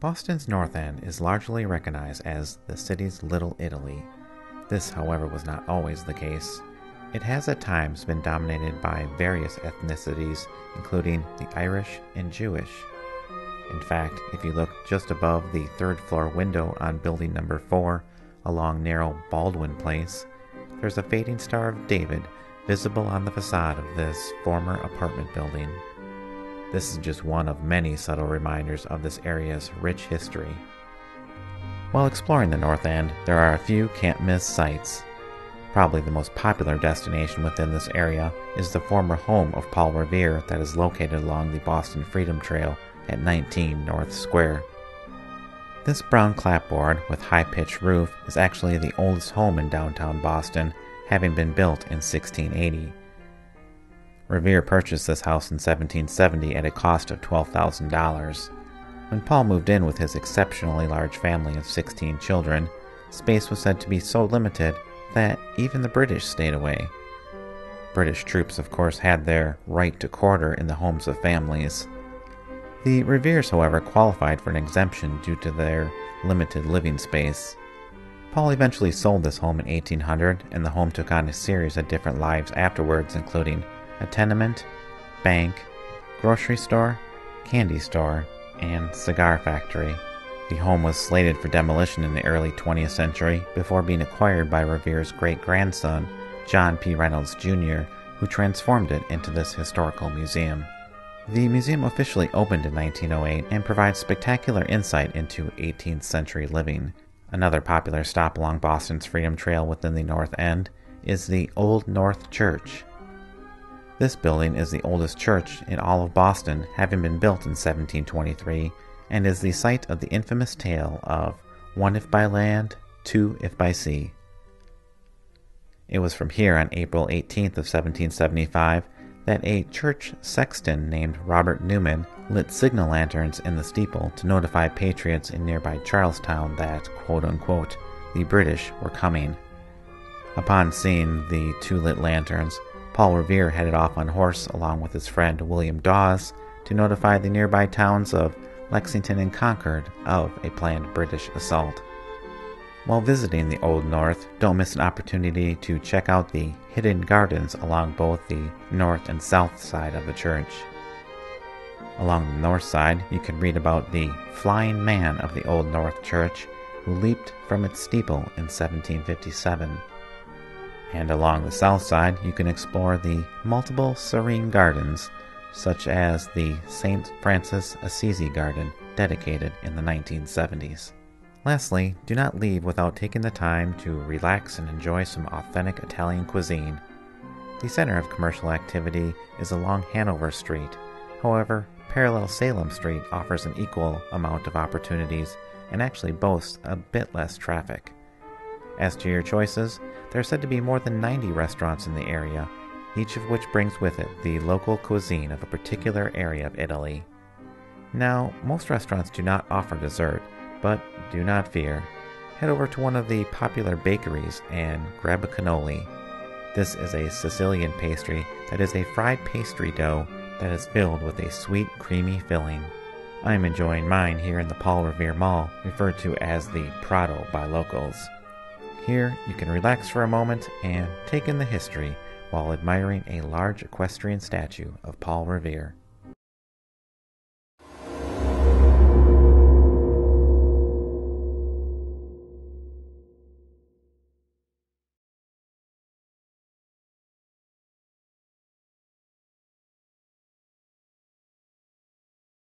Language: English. Boston's North End is largely recognized as the city's Little Italy. This, however, was not always the case. It has at times been dominated by various ethnicities, including the Irish and Jewish. In fact, if you look just above the third floor window on building number 4, along narrow Baldwin Place, there's a fading Star of David visible on the facade of this former apartment building. This is just one of many subtle reminders of this area's rich history. While exploring the North End, there are a few can't-miss sights. Probably the most popular destination within this area is the former home of Paul Revere that is located along the Boston Freedom Trail at 19 North Square. This brown clapboard with high-pitched roof is actually the oldest home in downtown Boston, having been built in 1680. Revere purchased this house in 1770 at a cost of $12,000. When Paul moved in with his exceptionally large family of 16 children, space was said to be so limited that even the British stayed away. British troops, of course, had their right to quarter in the homes of families. The Reveres, however, qualified for an exemption due to their limited living space. Paul eventually sold this home in 1800, and the home took on a series of different lives afterwards, including a tenement, bank, grocery store, candy store, and cigar factory. The home was slated for demolition in the early 20th century before being acquired by Revere's great-grandson, John P. Reynolds, Jr., who transformed it into this historical museum. The museum officially opened in 1908 and provides spectacular insight into 18th-century living. Another popular stop along Boston's Freedom Trail within the North End is the Old North Church. This building is the oldest church in all of Boston, having been built in 1723, and is the site of the infamous tale of "One if by land, two if by sea." It was from here on April 18th of 1775 that a church sexton named Robert Newman lit signal lanterns in the steeple to notify patriots in nearby Charlestown that, quote-unquote, the British were coming. Upon seeing the two lit lanterns, Paul Revere headed off on horse along with his friend William Dawes to notify the nearby towns of Lexington and Concord of a planned British assault. While visiting the Old North, don't miss an opportunity to check out the hidden gardens along both the north and south side of the church. Along the north side, you can read about the Flying Man of the Old North Church, who leaped from its steeple in 1757. And along the south side, you can explore the multiple serene gardens, such as the St. Francis Assisi Garden, dedicated in the 1970s. Lastly, do not leave without taking the time to relax and enjoy some authentic Italian cuisine. The center of commercial activity is along Hanover Street. However, parallel Salem Street offers an equal amount of opportunities and actually boasts a bit less traffic. As to your choices, there are said to be more than 90 restaurants in the area, each of which brings with it the local cuisine of a particular area of Italy. Now, most restaurants do not offer dessert, but do not fear. Head over to one of the popular bakeries and grab a cannoli. This is a Sicilian pastry that is a fried pastry dough that is filled with a sweet, creamy filling. I am enjoying mine here in the Paul Revere Mall, referred to as the Prado by locals. Here, you can relax for a moment and take in the history while admiring a large equestrian statue of Paul Revere.